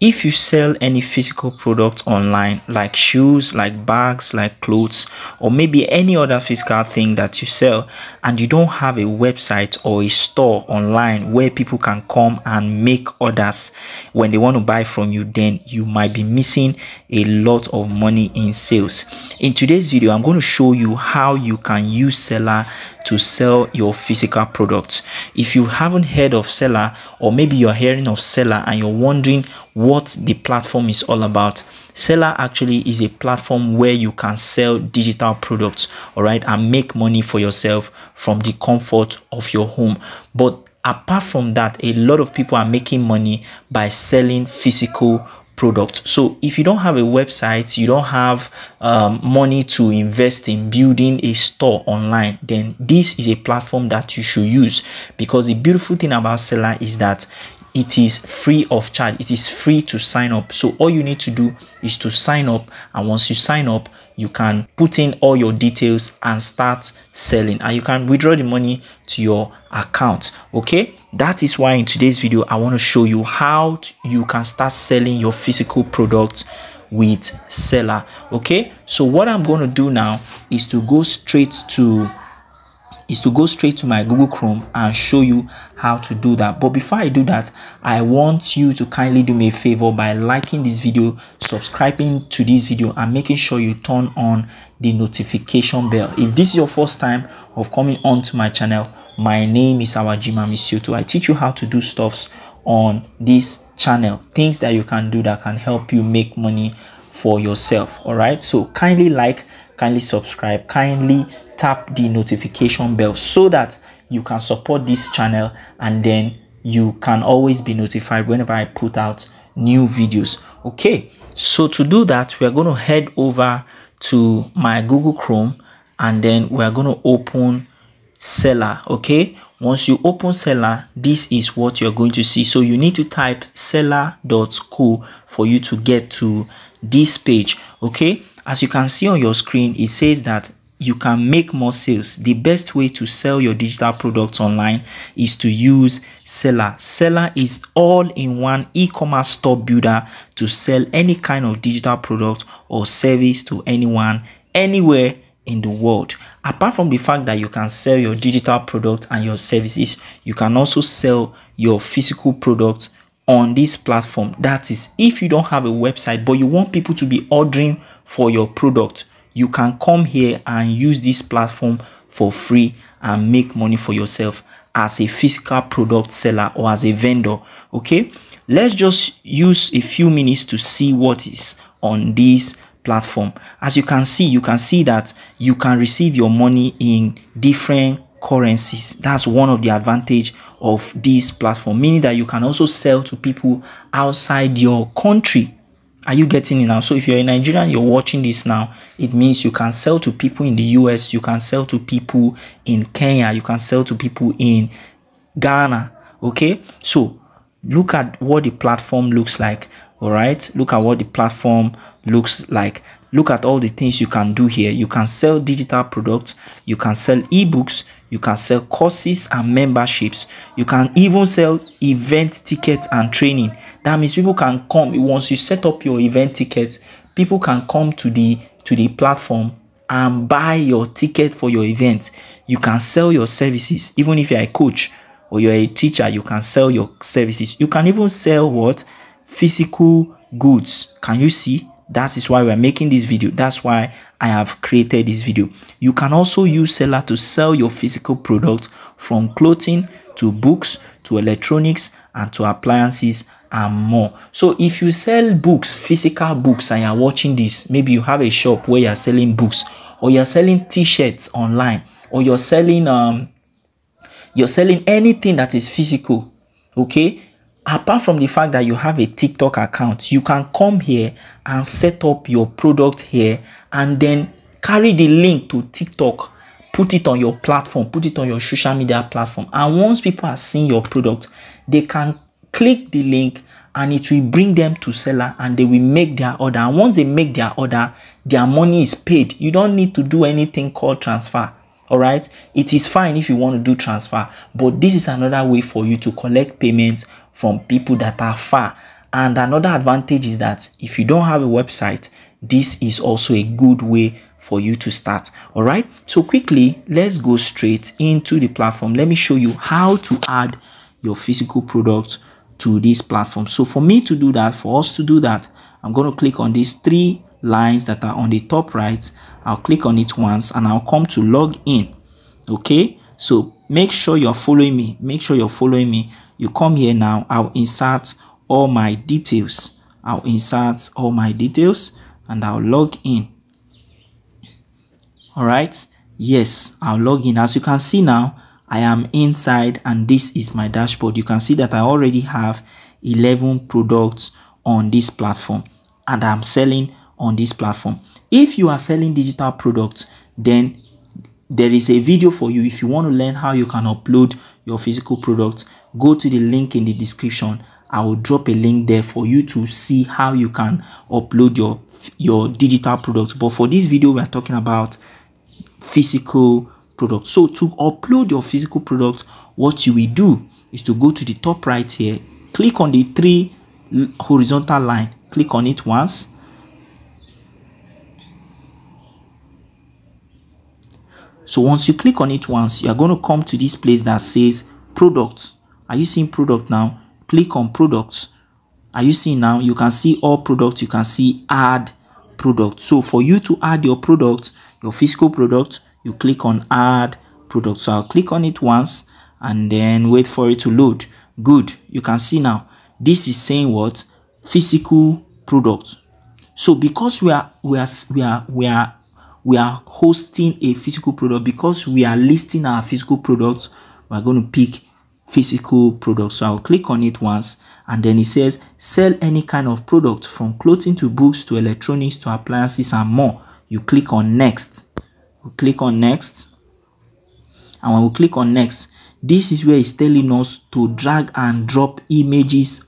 If you sell any physical product online, like shoes, like bags, like clothes, or maybe any other physical thing that you sell, and you don't have a website or a store online where people can come and make orders when they want to buy from you, then you might be missing a lot of money in sales. In today's video, I'm going to show you how you can use Selar to sell your physical products. If you haven't heard of Selar, or maybe you're hearing of Selar and you're wondering what the platform is all about, Selar actually is a platform where you can sell digital products, all right, and make money for yourself from the comfort of your home. But apart from that, a lot of people are making money by selling physical product. So if you don't have a website, you don't have money to invest in building a store online, then this is a platform that you should use, because the beautiful thing about Selar is that it is free of charge. It is free to sign up. So all you need to do is to sign up, and once you sign up, you can put in all your details and start selling, and you can withdraw the money to your account. Okay, that is why in today's video I want to show you how you can start selling your physical products with Selar. Okay, so what I'm going to do now is to go straight to my Google Chrome and show you how to do that. But before I do that, I want you to kindly do me a favor by liking this video, subscribing to this video, and making sure you turn on the notification bell. If this is your first time of coming onto my channel, my name is Awajima Misuto. I teach you how to do stuffs on this channel, things that you can do that can help you make money for yourself. All right, so kindly like, kindly subscribe, kindly tap the notification bell so that you can support this channel, and then you can always be notified whenever I put out new videos. Okay, so to do that, we are going to head over to my Google Chrome, and then we are going to open Selar. Okay, once you open Selar, this is what you're going to see. So you need to type selar.co for you to get to this page. Okay, as you can see on your screen, it says that you can make more sales. The best way to sell your digital products online is to use Selar. Selar is all-in-one e-commerce store builder to sell any kind of digital product or service to anyone, anywhere in the world. Apart from the fact that you can sell your digital product and your services, you can also sell your physical products on this platform. That is, if you don't have a website but you want people to be ordering for your product, you can come here and use this platform for free and make money for yourself as a physical product seller or as a vendor. Okay, let's just use a few minutes to see what is on this platform. As you can see that you can receive your money in different currencies. That's one of the advantage of this platform, meaning that you can also sell to people outside your country. Are you getting it now? So if you're a Nigerian, you're watching this now, it means you can sell to people in the US, you can sell to people in Kenya, you can sell to people in Ghana. Okay, so look at what the platform looks like. All right, look at what the platform looks like. Look at all the things you can do here. You can sell digital products, you can sell ebooks, you can sell courses and memberships, you can even sell event tickets and training. That means people can come. Once you set up your event tickets, people can come to the platform and buy your ticket for your event. You can sell your services. Even if you're a coach or you're a teacher, you can sell your services. You can even sell what? Physical goods. Can you see? That is why we're making this video. That's why I have created this video. You can also use Selar to sell your physical products, from clothing to books to electronics and to appliances and more. So if you sell books, physical books, and you're watching this, maybe you have a shop where you're selling books, or you're selling t-shirts online, or you're selling anything that is physical. Okay, apart from the fact that you have a TikTok account, you can come here and set up your product here, and then carry the link to TikTok, put it on your platform, put it on your social media platform, and once people are seeing your product, they can click the link and it will bring them to Selar, and they will make their order. And once they make their order, their money is paid. You don't need to do anything called transfer. All right, it is fine if you want to do transfer, but this is another way for you to collect payments from people that are far. And another advantage is that if you don't have a website, this is also a good way for you to start. All right, so quickly, let's go straight into the platform. Let me show you how to add your physical product to this platform. So for me to do that, for us to do that, I'm going to click on these three lines that are on the top right. I'll click on it once and I'll come to log in. Okay, so make sure you're following me. Make sure you're following me. You come here now. I'll insert all my details. I'll insert all my details and I'll log in. All right. Yes, I'll log in. As you can see now, I am inside and this is my dashboard. You can see that I already have 11 products on this platform and I'm selling on this platform. If you are selling digital products, then there is a video for you. If you want to learn how you can upload your physical products, go to the link in the description. I will drop a link there for you to see how you can upload your digital products. But for this video, we are talking about physical products. So to upload your physical product, what you will do is to go to the top right here, click on the three horizontal line, click on it once. So once you click on it once, you are going to come to this place that says products. Are you seeing product now? Click on products. Are you seeing now? You can see all products. You can see add product. So for you to add your product, your physical product, you click on add product. So I'll click on it once and then wait for it to load. Good. You can see now this is saying what? Physical product. So because we are hosting a physical product, because we are listing our physical products, we're going to pick physical products. So I'll click on it once and then it says sell any kind of product from clothing to books to electronics to appliances and more. You click on next. We'll click on next. And when we click on next, this is where it's telling us to drag and drop images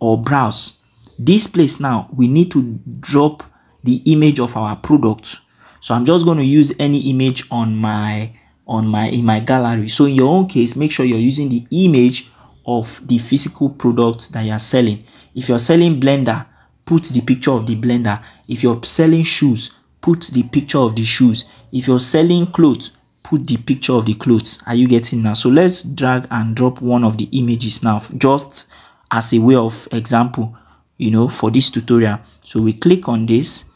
or browse. This place now, we need to drop the image of our product. So I'm just going to use any image on my gallery. So in your own case, make sure you're using the image of the physical product that you're selling. If you're selling blender, put the picture of the blender. If you're selling shoes, put the picture of the shoes. If you're selling clothes, put the picture of the clothes. Are you getting now? So let's drag and drop one of the images now, just as a way of example, you know, for this tutorial. So we click on this.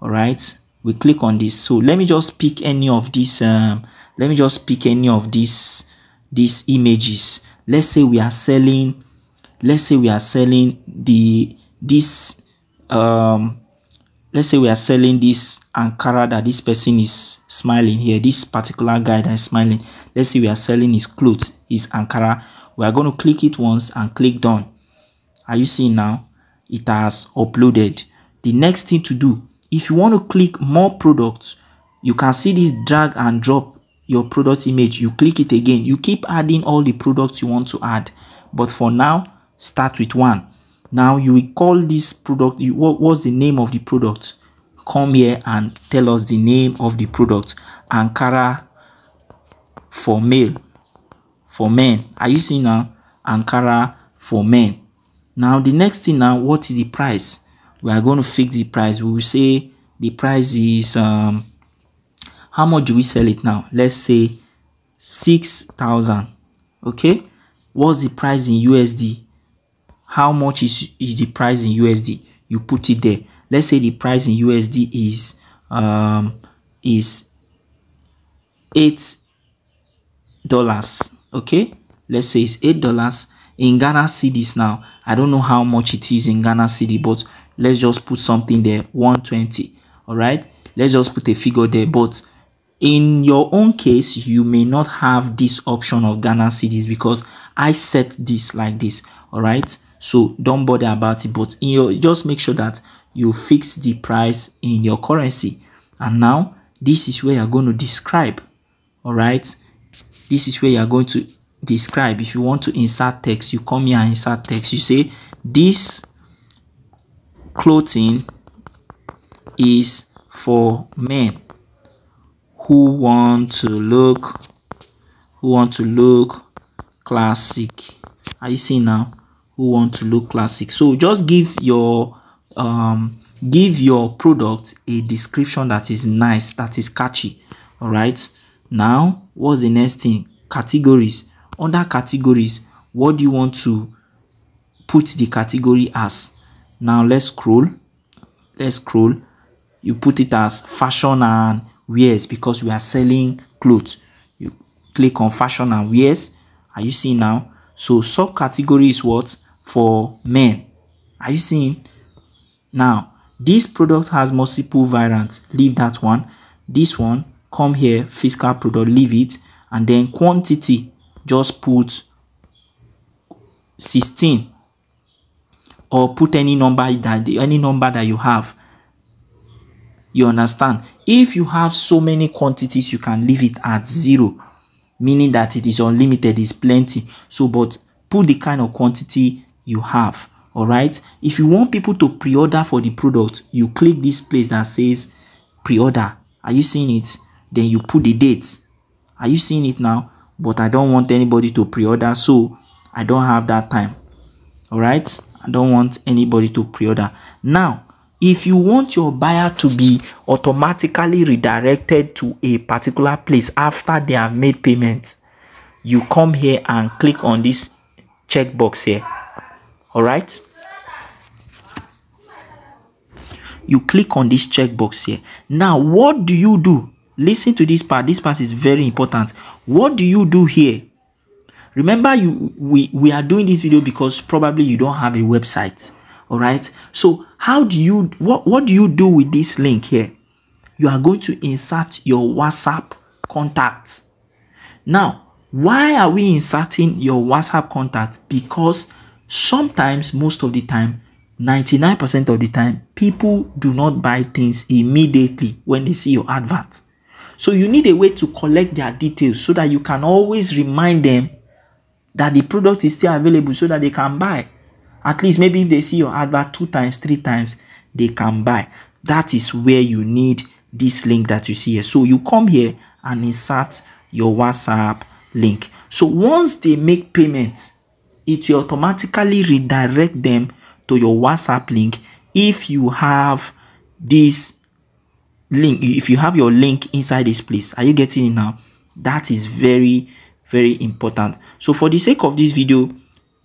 All right. We click on this. So let me just pick any of these these images. Let's say we are selling this Ankara that this person is smiling here, this particular guy that is smiling. Let's say we are selling his clothes, his Ankara. We are going to click it once and click done. Are you seeing now? It has uploaded. The next thing to do, if you want to click more products, you can see this drag and drop your product image. You click it again. You keep adding all the products you want to add. But for now, start with one. Now you will call this product. What's the name of the product? Come here and tell us the name of the product. Ankara for male, for men. Are you seeing now? Ankara for men. Now the next thing now, what is the price? We are going to fix the price. We will say the price is how much do we sell it now? Let's say 6,000. Okay, what's the price in USD? How much is the price in USD? You put it there. Let's say the price in USD is $8. Okay, let's say it's $8 in Ghana cedis now. I don't know how much it is in Ghana cedi, but let's just put something there, 120. All right, let's just put a figure there. But in your own case, you may not have this option of Ghana cedis because I set this like this. All right, so don't bother about it, but just make sure that you fix the price in your currency. And now this is where you're going to describe. All right, this is where you're going to describe. If you want to insert text, you come here and insert text. You say this clothing is for men who want to look classic. Are you seeing now? who want to look classic. So just give your product a description that is nice, that is catchy. All right, now what's the next thing? Categories. Under categories, what do you want to put the category as? Now let's scroll, let's scroll. You put it as fashion and wears because we are selling clothes. You click on fashion and wears. Are you seeing now? So subcategory is what? For men. Are you seeing? Now this product has multiple variants. Leave that one. This one, come here, physical product, leave it. And then quantity, just put 16 or put any number that you have. You understand? If you have so many quantities, you can leave it at 0, meaning that it is unlimited, is plenty. So but put the kind of quantity you have. All right, if you want people to pre-order for the product, you click this place that says pre-order. Are you seeing it? Then you put the dates. Are you seeing it now? But I don't want anybody to pre-order, so I don't have that time. All right, I don't want anybody to pre-order. Now if you want your buyer to be automatically redirected to a particular place after they have made payment, you come here and click on this checkbox here. All right, you click on this checkbox here. Now what do you do? Listen to this part. This part is very important. What do you do here? Remember, we are doing this video because probably you don't have a website. All right, so how do you what do you do with this link here? You are going to insert your WhatsApp contact. Now why are we inserting your WhatsApp contact? Because sometimes, most of the time, 99% of the time, people do not buy things immediately when they see your advert. So you need a way to collect their details so that you can always remind them that the product is still available so that they can buy. At least maybe if they see your advert 2 times, 3 times, they can buy. That is where you need this link that you see here. So you come here and insert your WhatsApp link. So once they make payments, it will automatically redirect them to your WhatsApp link if you have this link, if you have your link inside this place. Are you getting it now? That is very, very important. So for the sake of this video,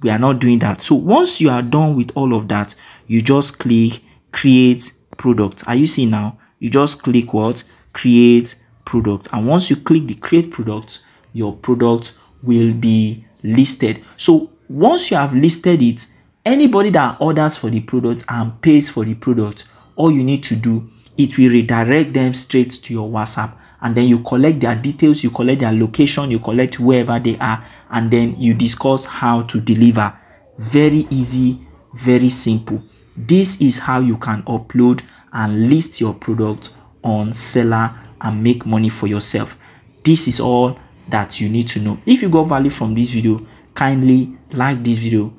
we are not doing that. So once you are done with all of that, you just click create product. Are you seeing now? You just click what? Create product. And once you click the create product, your product will be listed. So once you have listed it, anybody that orders for the product and pays for the product, all you need to do, it will redirect them straight to your WhatsApp. And then you collect their details, you collect their location, you collect wherever they are, and then you discuss how to deliver. Very easy, very simple. This is how you can upload and list your product on Selar and make money for yourself. This is all that you need to know. If you got value from this video, kindly like this video,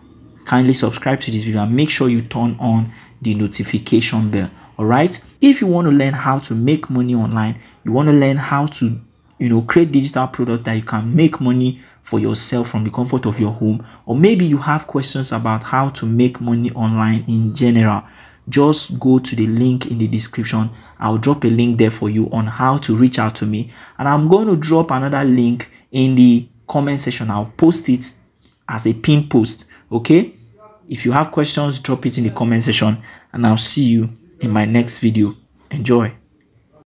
kindly subscribe to this video, and make sure you turn on the notification bell. All right, if you want to learn how to make money online, you want to learn how to, you know, create digital product that you can make money for yourself from the comfort of your home, or maybe you have questions about how to make money online in general, just go to the link in the description. I'll drop a link there for you on how to reach out to me, and I'm going to drop another link in the comment section. I'll post it as a pin post. Okay, if you have questions, drop it in the comment section, and I'll see you in my next video. Enjoy.